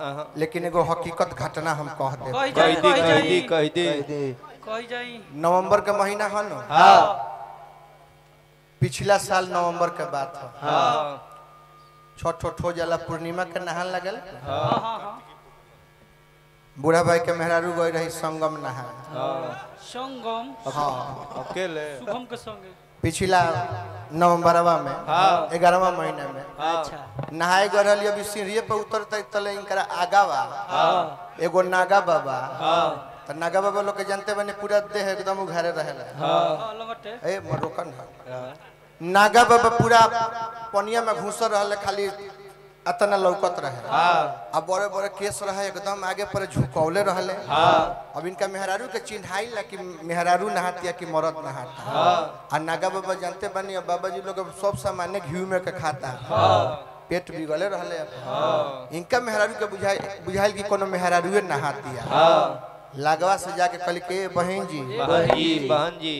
लेकिन एगो हकीकत घटना हम कह दे। नवंबर के महीना है न, पिछला साल नवंबर के बात है, छठ उठ हो जाला, पूर्णिमा के नहान लगल, बूढ़ा भाई के मेहरारू गई रही संगम नहान, संगम अकेले शुभम के संगे, पिछला नवंबरवा में 11वां महीने में नहाए गए रही। अभी सीढ़ी पे उतरते तले इनका आगा बा एगो नागा बाबा, तो नागा बाबा लोग जानते बने पूरा देह एकदम उघारे रहेला, ए मरोकन नागा बाबा पूरा पनिया में घुस रहा, खाली अतना लौकत रहे, अब बड़े बड़े केस रहे, एकदम आगे पर झुकौले रहे। अब इनका मेहरारू के चिन्हाई ला कि मेहरारू नहातिया कि मरद नहाता। और नागा बाबा जानते बनी अब बाबा जी लोग सब सामान्य घी में के खाता, पेट बिगड़े रहे। इनका मेहरारू के बुझाइल कि कोनो मेहरारूए नहातिया, लागवा से जाके कहली के बहन जी बहन जी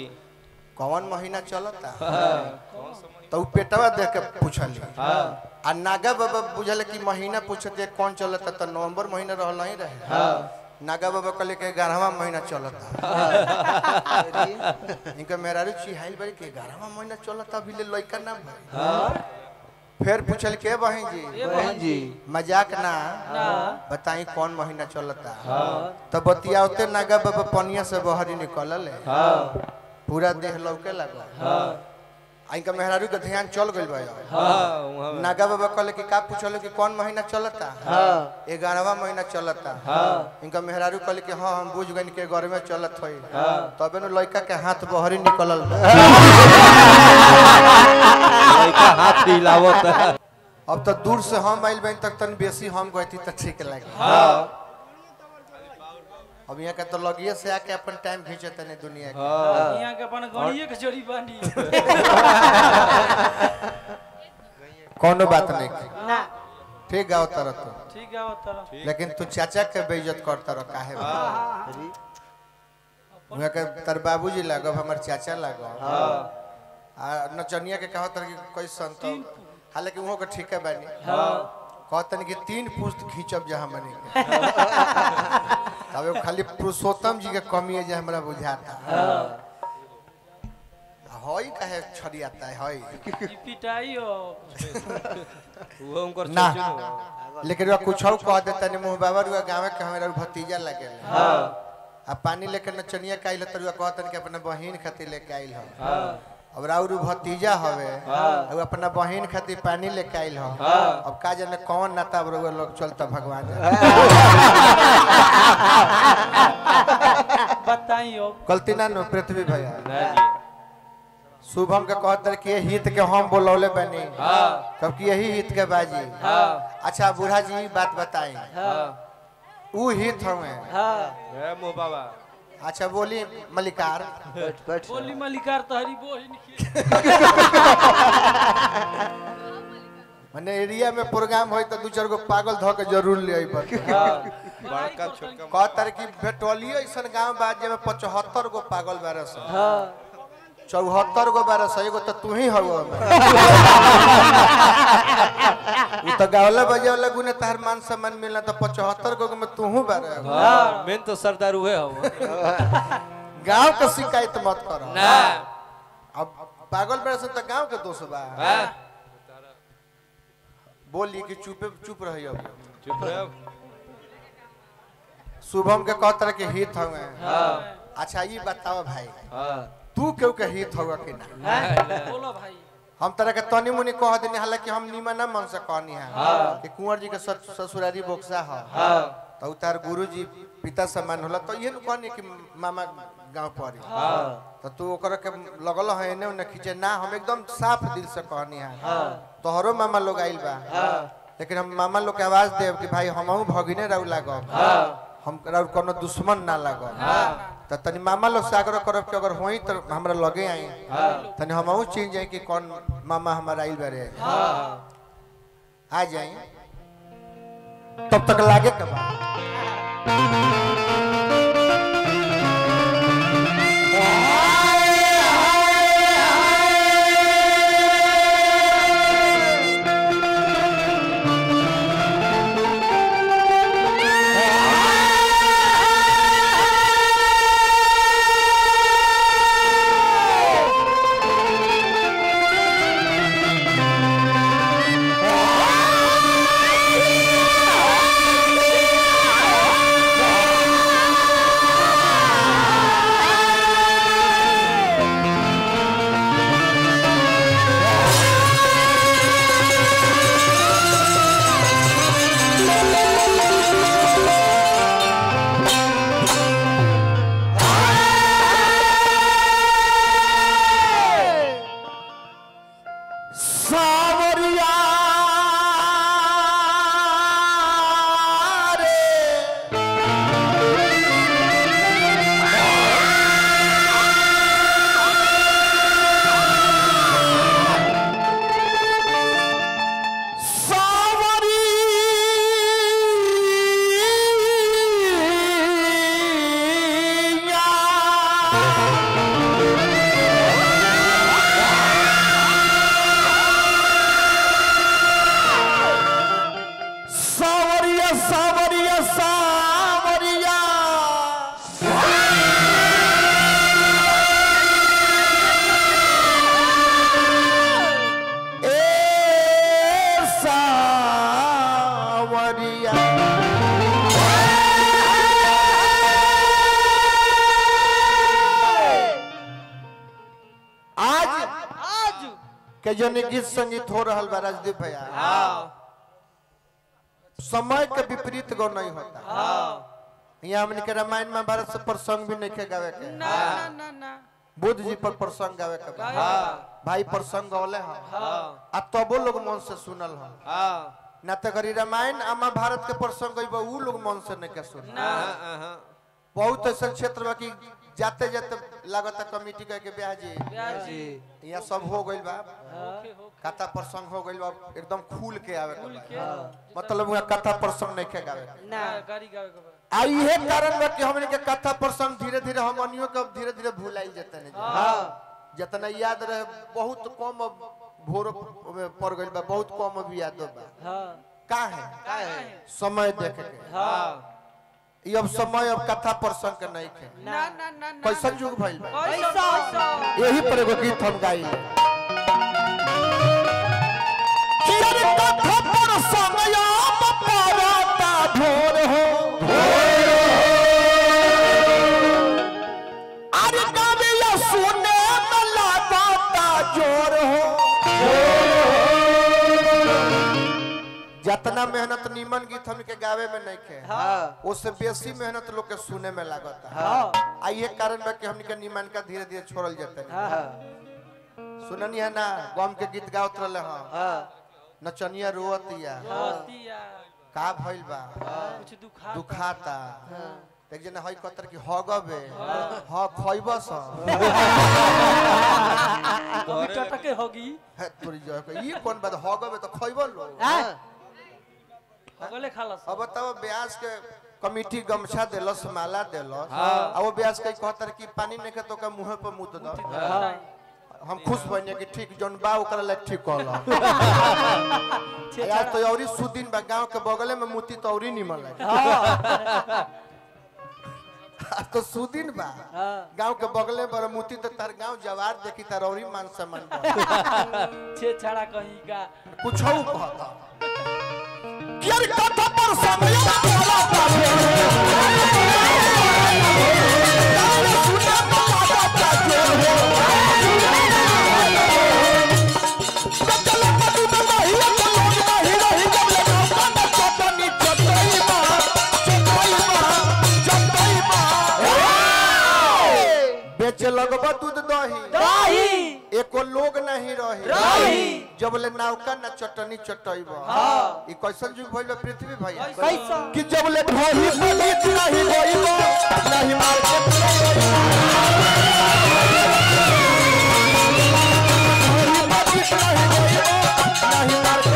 कौन महीना चलता, तो पेटवा देख के पूछल। आ नागा बाबा बुझल कि महीना पूछते कौन चलता, तो नवंबर महीना रहल ही रहे। नागा बाबा कहले के 11वां महीना चलता। इनका मेहरारू चिहाइल बड़ी के 11वां महीना चलता, अभी ले लइका ना। फिर पूछल के बहन जी मजाक ना बताई कौन महीना चलता, तो बतियाते नागा बाबा पनिया से बहरी निकलल, पूरा देह लौके लगा। इनका मेहरारू का ध्यान चल गई भाई। नागा बाबा कहले कि का पूछलो कि कौन महीना चलता, 11वां महीना चलता। इनका मेहरारू कहले कि हाँ हम बुझ गए के घर में चलत हो, तबे न लड़का के हाथ बहरी निकलल, लड़का हाथ हिलावत। अब तो दूर से हम आइल बहन तक तन बेसी हम गए थी तो ठीक लगे। अब यहाँ के तो लगिए से आके अपन टाइम खींचे तने दुनिया के, यहाँ के अपन गणिये के जोड़ी बानी। कोनो बात नहीं ना, ठीक गाव तर तो ठीक गाव तर, लेकिन तू चाचा के बेइज्जत करता रह काहे बा। यहाँ के तर बाबूजी लागो, हमार चाचा लागो, आ नचनिया के कहा तर कि कोई संत, हालांकि वो के ठीक है बानी, कहतन कि 3 पुस्त खींचब जहां मने के, तबे खाली पुरुषोत्तम जी के कमी है जे हमरा बुझाता। होई कहे छड़ियाता है होई पिटाई हो वो उनकर सोचो, लेकिन वा कुछ और कह देता ने मुंह बाबा रुआ गावे के हमरा भतीजा लगे। हां आ पानी लेके नचनिया काइल तरुआ कहतन के अपना बहिन खातिर लेके आइल हो। हां अब राउरू भतीजा हवे, अब अपना बहिन खातिर पानी लेके आइल हो। अब का जाने कौन नाता बरुआ लोग चलता भगवान बताइयो। गलती ना नो पृथ्वी भैया शुभम के कहतर कि हित के हम बोलौले बनी, क्योंकि यही हित के बाजी। अच्छा बूढ़ा जी बात बताई, ऊ हित हमें मो बाबा। अच्छा बोली मलिकार, बोली मलिकार तहरी मने एरिया में प्रोग्राम हो तो 2-4 गो पागल धो के जरूर ले आई पर। बड़का छोटका का तरकी भेटोली ऐसा गांव बाज में 75 गो पागल बारस, 74 गो बारस, एगो तो तू ही हव। तो गावला बजे वाला गुने तहर मान सम्मान मिलना, तो 75 गो में तू हूं बारे। हां मैं तो सरदार हुए हूं। गांव का शिकायत मत करो ना, अब पागल बरस तो गांव के दोष बा। हां बोली कि चुप रहियो, चुप रह। शुभम के कहतर के हित हवे। हां अच्छा ये बताओ भाई, हां तू केहू के हित होगा कि ना बोलो भाई। हम तरह के तनी मुनी कह देनी, हालांकि हम नीमा ना मन से कहनी है कि कुंवर जी के ससुरारी बोक्सा है, तो तार गुरु जी पिता समान होला, तो ये कहनी कि मामा गाँव पर, तो तू के लगल है एने उन्हें खींचे ना। हम एकदम साफ दिल से कहनी है, तोहरो मामा लोग आइल बा, लेकिन हम मामा लोग के आवाज देव कि भाई हमहू भगिने रहू लागब, हम रहू कोनो दुश्मन ना लागब। तो तनी मामा लोग से आग्रह करब कि अगर होई तो हमरा लगे आई, तनी हमहू चीन जाए कि कौन मामा हमारा आइल बारे। आ जाए तब तक लागे कब सावरिया सावरिया ए सावरिया। आज आज के जन गीत संगीत हो रहा बा राजदीप भैया, समय के विपरीत गो नहीं होता। यहाँ हमने के रामायण महाभारत से प्रसंग भी नहीं के गावे के ना ना ना, बुद्ध जी पर प्रसंग गावे के भाई प्रसंग गौले आ तबो लोग मन से सुनल हो ना, तो करी रामायण आ महाभारत के प्रसंग वो लोग मन से नहीं के सुन। बहुत ऐसा क्षेत्र में कि जाते जाते लगता कमिटी के ब्याह जी यहाँ सब हो गई बा, कथा प्रसंग हो गई बा एकदम खुल के आवे के, मतलब कथा प्रसंग नहीं के गावे ना गाड़ी गावे के बा। ये कारण बा कि हमने के कथा प्रसंग धीरे धीरे हमनियो के धीरे धीरे भुलाई जाते हैं। हां जितना याद रहे बहुत कम भोर पर गई बा, बहुत कम अब याद बा। हां का है समय देख के। हां अब समय अब कथा प्रसंग के नहीं खे ना ना ना कैसा जुग भइल बा। यही पर एगो गीत हम गाई कथा प्रसंग आप पावता भोर हो भोर हो अरे कविया सुने में लगाता जोर हो। जितना मेहनत नीमन गीत हमके गावे में नहीं खे उससे बेसी मेहनत लोग के सुने में लागत है। आइए कारण बा कि हमके नीमन का धीरे धीरे छोड़ल जाता है। सुननी है ना गम के गीत गावत रहले हां नचनिया रोवतिया का भइल बा कुछ दुखाता एक जना हई कतर की हगबे ह खइबस कभी टटके होगी है तोरी जो ये कोन बात हगबे तो खइबल लो अब तब ब्यास के कमिटी गमछा देलस माला देलस आ वो ब्यास के कहतर की पानी ने के तो का मुंह पर मुत द हम खुश बने कि ठीक जोन बा ओकरा ल ठीक होला। यार तो औरी सुदिन बा गांव के बगले में मुती तौरी निमल है। तो सुदिन बा गांव के बगले पर मुती तो तार गांव जवार देखी तार औरी मान सम्मान छे छड़ा कहीं का कुछ हो कहता यार कथा पर समय वाला बेचे लगवा दूध दही एको लोग नहीं रही जब ले नौका न चटनी चटइब। हां ई कैसन जुग भइल पृथ्वी भैया कि जब ले भोही बलित नहीं गइब नहीं मार के भोही बलित नहीं गइब नहीं मार के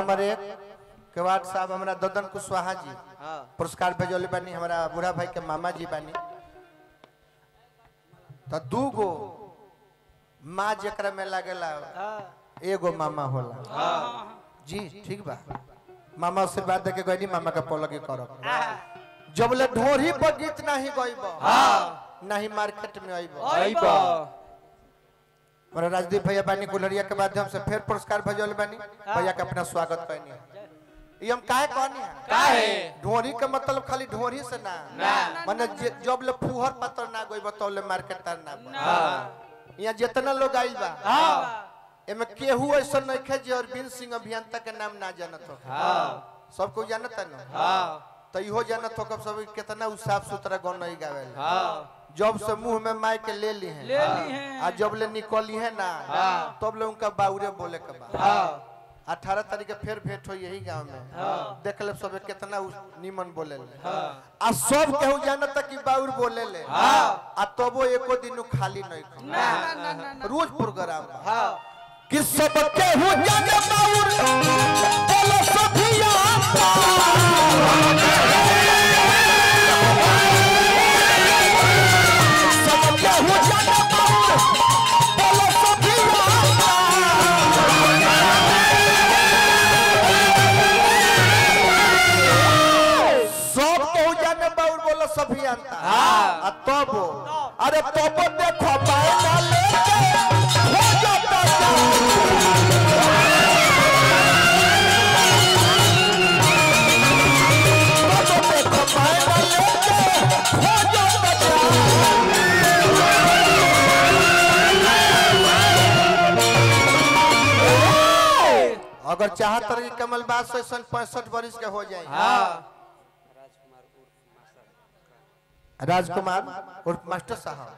नंबर 1 के बाद साहब हमरा ददन कुशवाहा जी पुरस्कार भेजले बानी, हमरा बुढ़ा भाई के मामा जी बानी। तो दूगो माँ जकरा में लागेला एगो मामा होला। जी ठीक बा मामा से बात के गईनी मामा का पलगी करब जब ले ढोरी पर गीत नहीं गइब नहीं मार्केट में आइब। राजदीप भैया बानी गुलरिया के माध्यम से फिर पुरस्कार भेजल बानी भैया के अपना स्वागत करनी है। हम काहे कहनी है काहे ढोरी के मतलब खाली ढोरी से ना माने जब ले फुहर पत्थर ना गई बतौले मार्केट तर ना यहां जितना लोग आइल बा एमे केहू ऐसा नहीं खे जे अरविंद सिंह अभियंता के नाम ना जानत हो। सब को जानत है ना तो इहो जानत हो सब कितना साफ सुथरा गाना गावेला जब समूह में माइक ले ली है आ जब ले निकली है ना तब ले उनका बाउरे बोले के बाद 18 तारीख के फिर भेंट हो यही गांव में। देख ले सब कितना निमन बोले ले। आ सब केहू जाना तक कि बाउर बोले ले आ तबो एको दिन खाली नहीं खा रोज प्रोग्राम कि सब केहू जाना बाउर बोले सखिया तबो अरे तबो देखो अगर चाहत रही कमल बात से 65 वर्ष के हो जाए राजकुमार और मास्टर साहब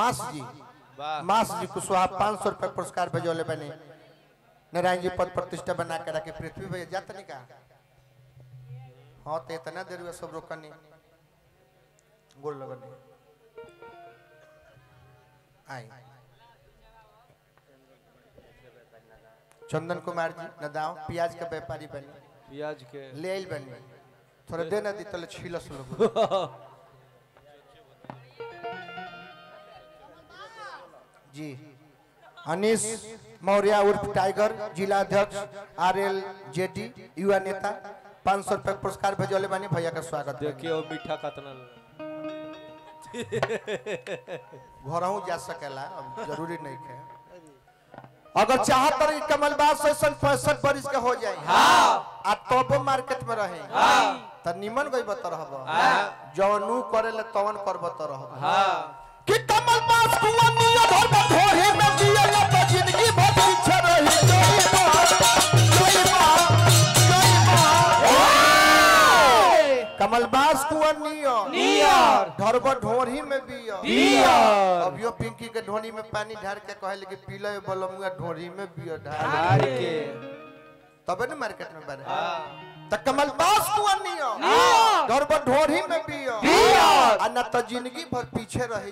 मास जी को सुहा 500 रुपये पुरस्कार भेजोले बने नारायण जी पद प्रतिष्ठा बना कर रखे पृथ्वी भैया जात नहीं कहा हाँ तो इतना देर हुआ सब रोकनी गोल लगने आई चंदन कुमार जी नदाव प्याज का व्यापारी बने प्याज के ले बने थोड़ा देना दी तले छीला सुनो जी अनिश मौर्य उर्फ टाइगर जिला अध्यक्ष RLJD युवा नेता 500 रुपये पुरस्कार भेजोले बानी भैया का स्वागत देखिए और मीठा कतना घर जा सकेला अब जरूरी नहीं है अगर चाहत रही कमलबाग से 65 वर्ष के हो जाए आ तब मार्केट में रहे निमन गई बता रहा जौनू करे ले तवन कर बता रहा कि कमल बास कुआं निया भर बधोरे में जिया न जिंदगी भर पीछे रही कमल बास कुआं निया ढर बधोरी में बिया अब यो पिंकी के ढोनी में पानी ढार के कहे ले कि पीले बलमुआ ढोरी में बिया ढार के तबे न मार्केट में बने कमल बास कुआं निया घर पर ढोरी में बिया अन त जिंदगी भर पीछे रह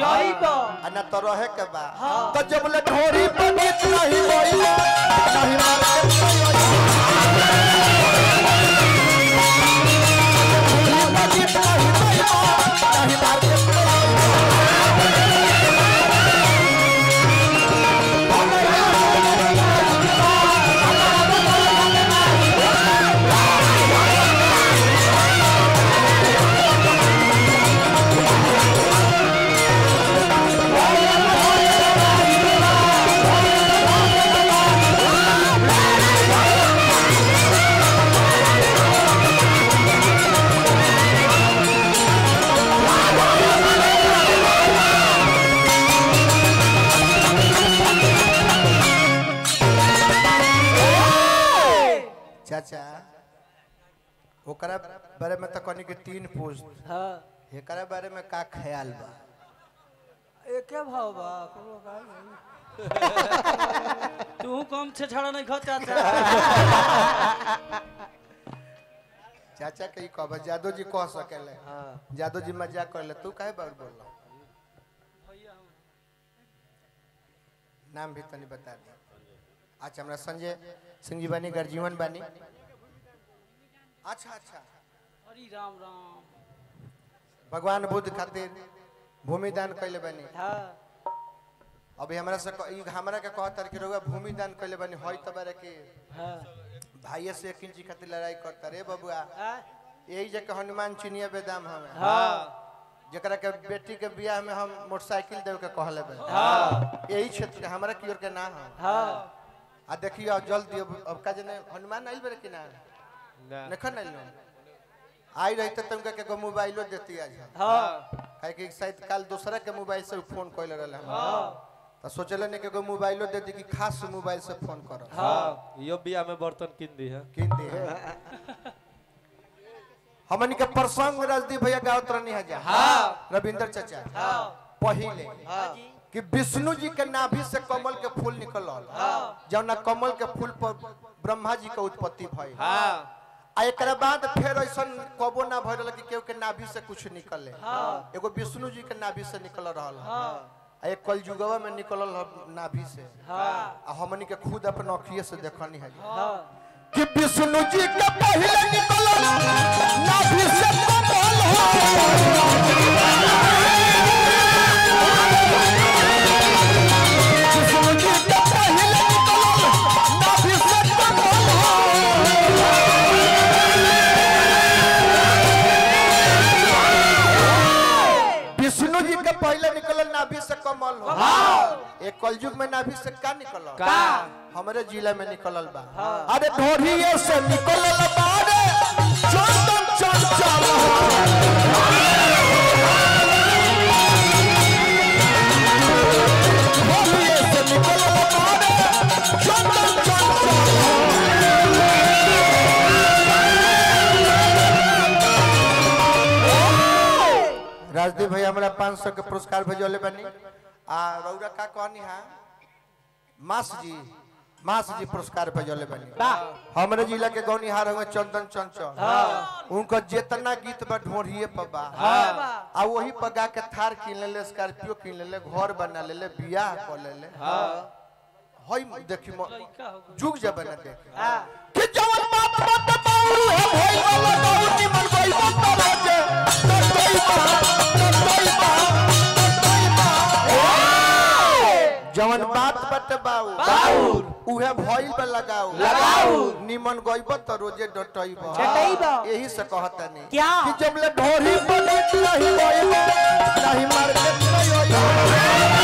जाइबा अन त रहे के बा त जब ले ढोरी पर बीत नहीं होइबा नहीं मार्केट में नहीं मार्केट में ओकरा बारे में तो कहनी के 3 पोस्ट एकरा बारे में का ख्याल बा एके भाव बा तू कम से छड़ा नहीं खाता चाचा के कहब जादो जी कह सकेले जादो जी मजाक करले तू काहे बार बोल नाम भी तो नहीं बता दे अच्छा हमरा संजय सिंह जी बानी गर्जीवन बानी अच्छा अच्छा हरी राम राम भगवान बुद्ध खातिर भूमि दान कैले बनी अभी हमरा से हमरा के कह तार के रोगा भूमि दान कैले बनी होई त बारे के भाई से एक इंच खातिर लड़ाई करता रे बबुआ यही जे हनुमान चिनिया बेदाम हमें जकरा के बेटी के बियाह में हम मोटरसाइकिल देव के कहले बे यही क्षेत्र हमरा की ओर के ना आ देखियो जल्दी अब का जने हनुमान आइल बे कि ना नखन नहीं लो आई रहते तुमका के को मोबाइलो देती आज हां काहे कि शायद काल दूसरा के मोबाइल से फोन कइल रहल हां त सोचले ने के को मोबाइलो दे दी कि खास मोबाइल से फोन कर हां यो बिया में बर्तन किन दी है हमन के प्रसंग राजदीप भैया गावत रहनी है जा। हाँ। रविंद्र चाचा। हाँ। पहले हाँ। कि विष्णु जी के नाभि से कमल के फूल निकल। हाँ। जब ना कमल के फूल पर ब्रह्मा जी के उत्पत्ति भई। हाँ। एक बाद फिर ऐसा कबो ना भय रहा कि केहू के नाभि से कुछ निकले। हाँ। एगो विष्णु जी के नाभि से निकल रहा। एक कलयुगवा में निकल नाभि से। हाँ। हमनी के खुद अपन अखिये से देखनी है कि विष्णु जी के पहले निकल नाभि से कमल हो, विष्णु जी के पहले निकल नाभि से कमल हो। एक कलयुग में नाभि से का निकल का हमारे जिला में निकलल बा। अरे ढोरिये से निकलल बा रे चंदन चंचल ढोरिये से निकलल बा रे चंदन चंचल। राजदीप भैया हमरा 500 के पुरस्कार भेजले बानी आ रौरा का कहनी है मास जी पुरस्कार भेजले बनी हमरे जिला के गौनिहार हुए चंदन चंचल। हाँ। उनका जितना गीत बा ढोरिये पर बा। हाँ। आ वही पगा के थार किन लेले, स्कॉर्पियो किन लेले, घर बना लेले, बियाह कर लेले। हां होय देखि जुग जब न देख कि जवन बात बात बाउरू है होय वाला बाउरू निमन कोई बता बाजे जवन बात बट बाऊ उहे भइल पे लगाऊ निमन गइब त रोजे डटइब एही से कहतनी कि जब ले ढोरी पर नहीं होइब नहीं मार के नहीं होइब।